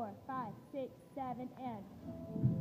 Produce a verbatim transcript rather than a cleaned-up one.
four, five, six, seven, and...